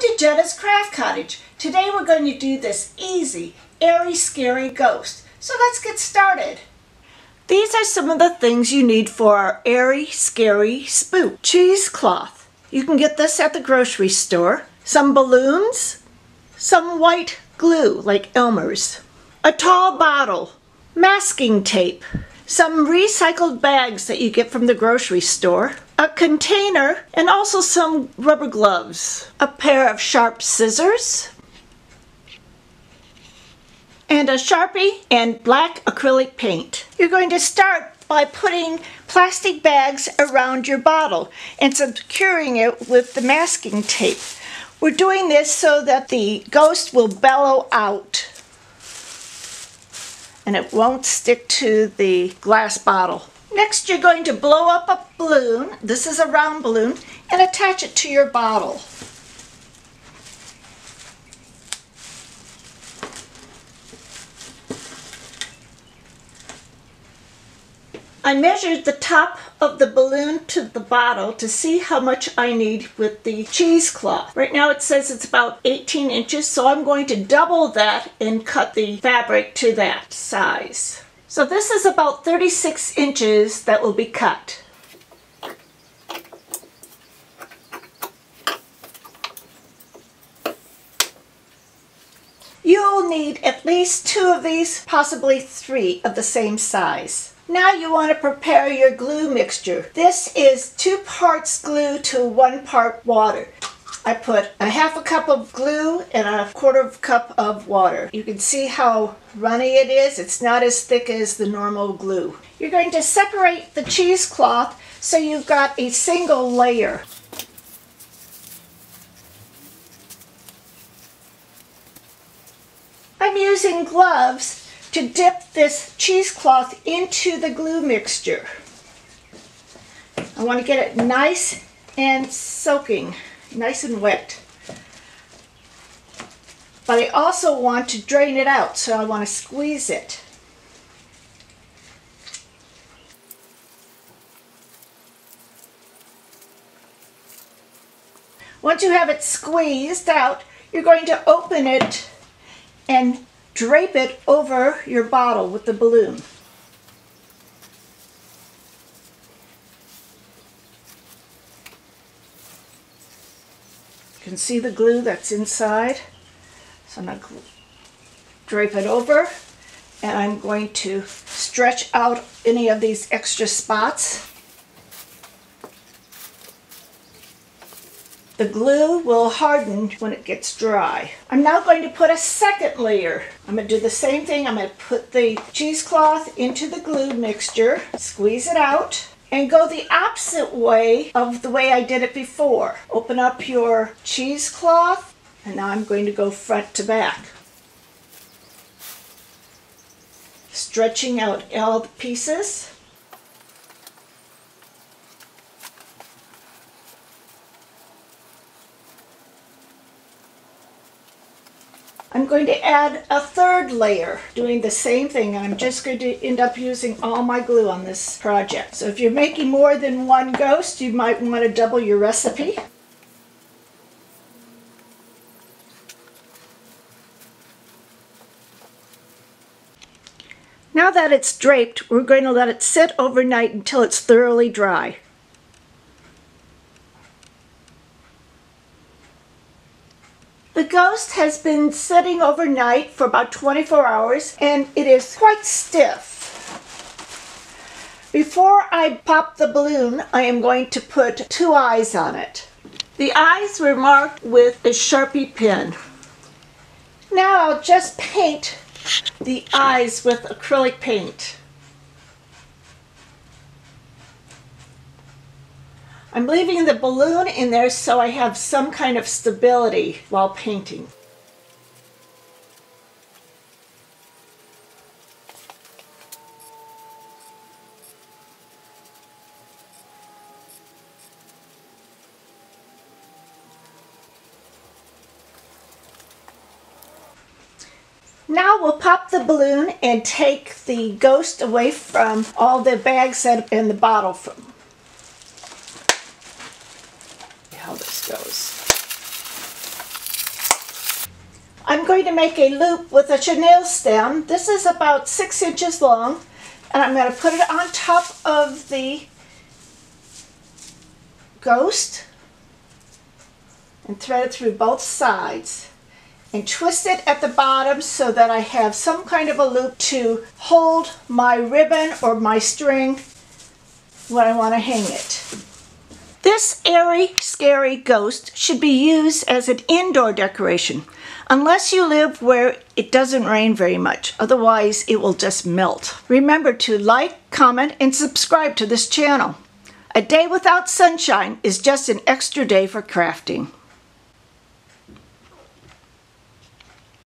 Welcome to Jadda's Craft Cottage. Today we're going to do this easy, airy, scary ghost. So let's get started. These are some of the things you need for our airy, scary spook. Cheesecloth. You can get this at the grocery store. Some balloons. Some white glue like Elmer's. A tall bottle. Masking tape. Some recycled bags that you get from the grocery store, a container, and also some rubber gloves, a pair of sharp scissors, and a Sharpie and black acrylic paint. You're going to start by putting plastic bags around your bottle and securing it with the masking tape. We're doing this so that the ghost will bellow out and it won't stick to the glass bottle. Next, you're going to blow up a balloon. This is a round balloon, and attach it to your bottle. I measured the top of the balloon to the bottle to see how much I need with the cheesecloth. Right now it says it's about 18 inches, so I'm going to double that and cut the fabric to that size. So this is about 36 inches that will be cut. You'll need at least two of these, possibly three of the same size. Now you want to prepare your glue mixture. This is 2 parts glue to 1 part water. I put a 1/2 cup of glue and a 1/4 cup of water. You can see how runny it is. It's not as thick as the normal glue. You're going to separate the cheesecloth so you've got a single layer. I'm using gloves to dip this cheesecloth into the glue mixture. I want to get it nice and soaking, nice and wet. But I also want to drain it out, so I want to squeeze it. Once you have it squeezed out, you're going to open it and drape it over your bottle with the balloon. You can see the glue that's inside. So I'm going to drape it over, and I'm going to stretch out any of these extra spots. The glue will harden when it gets dry. I'm now going to put a second layer. I'm going to do the same thing. I'm going to put the cheesecloth into the glue mixture, squeeze it out, and go the opposite way of the way I did it before. Open up your cheesecloth, and now I'm going to go front to back, stretching out all the pieces. I'm going to add a third layer, doing the same thing. I'm just going to end up using all my glue on this project. So if you're making more than one ghost, you might want to double your recipe. Now that it's draped, we're going to let it sit overnight until it's thoroughly dry. The ghost has been sitting overnight for about 24 hours and it is quite stiff. Before I pop the balloon, I am going to put 2 eyes on it. The eyes were marked with a Sharpie pen. Now I'll just paint the eyes with acrylic paint. I'm leaving the balloon in there so I have some kind of stability while painting. Now we'll pop the balloon and take the ghost away from all the bags and the bottle from. How this goes. I'm going to make a loop with a chenille stem. This is about 6 inches long, and I'm going to put it on top of the ghost and thread it through both sides and twist it at the bottom so that I have some kind of a loop to hold my ribbon or my string when I want to hang it. This airy, scary ghost should be used as an indoor decoration, unless you live where it doesn't rain very much, otherwise it will just melt. Remember to like, comment, and subscribe to this channel. A day without sunshine is just an extra day for crafting.